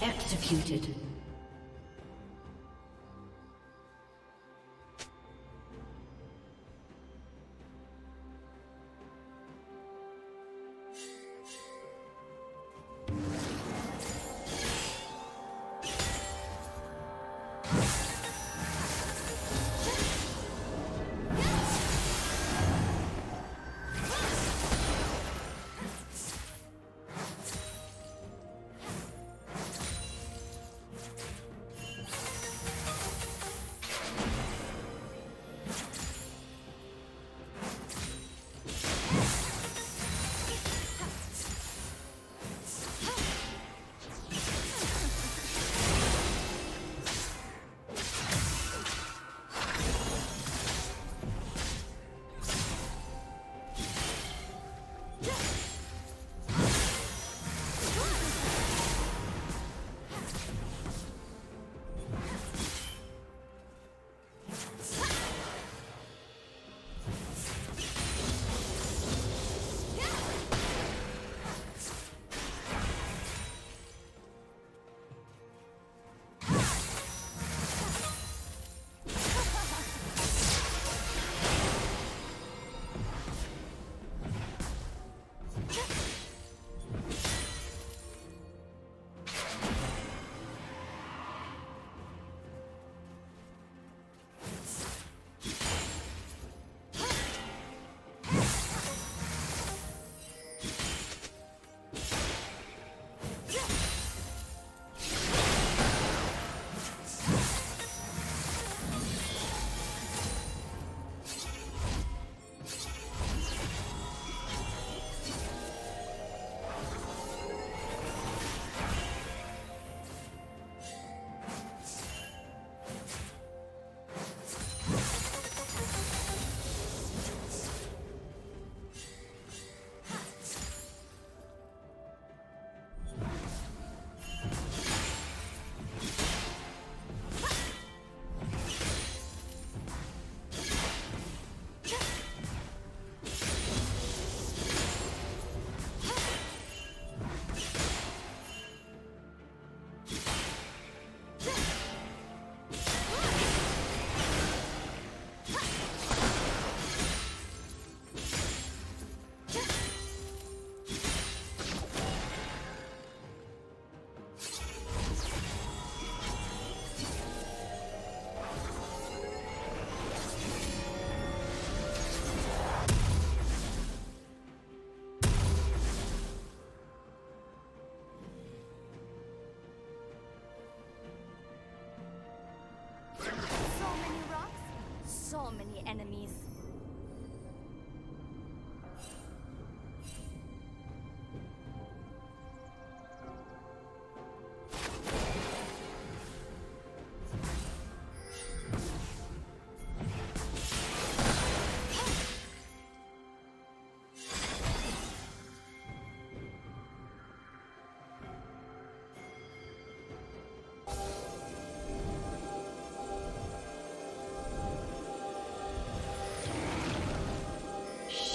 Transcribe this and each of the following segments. Executed. Enemies.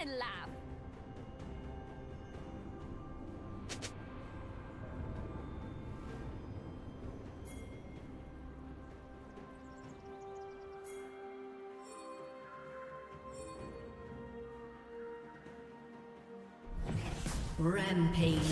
him and laugh. Rampage.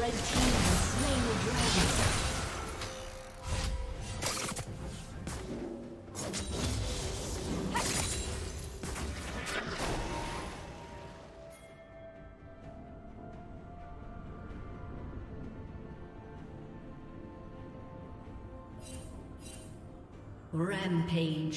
Red team has slain the dragon. Rampage.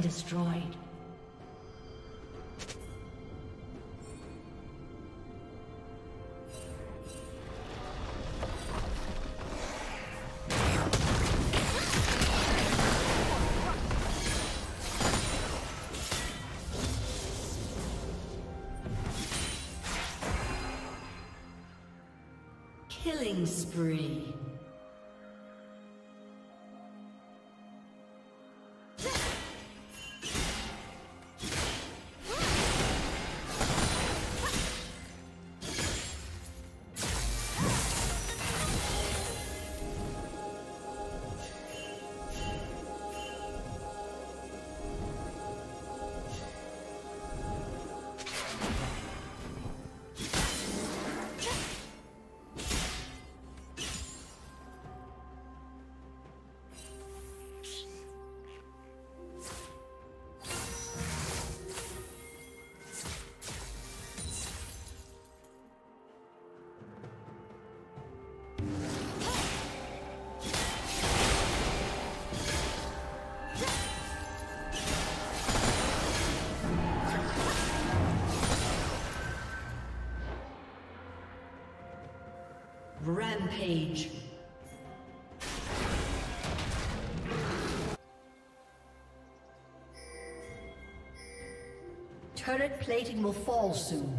Destroyed. Killing spree. Rampage. Turret plating will fall soon.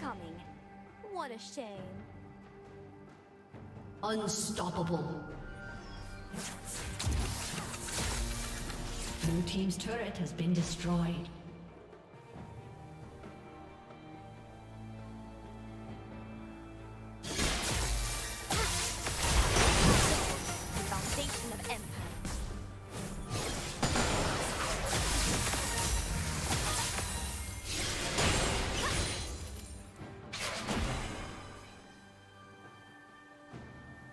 Coming. What a shame. Unstoppable. Blue team's turret has been destroyed.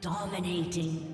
Dominating.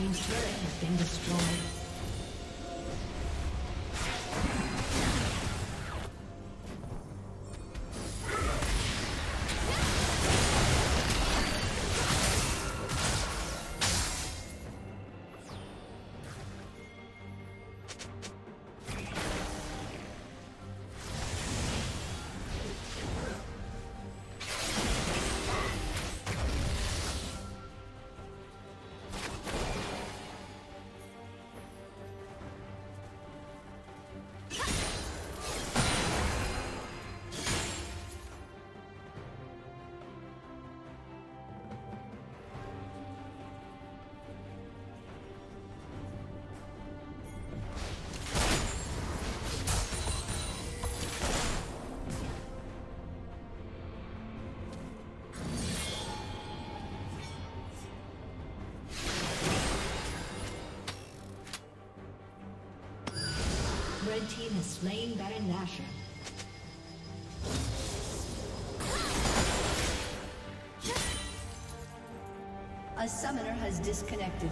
team's turret has been destroyed. Red team has slain Baron Nashor. A summoner has disconnected.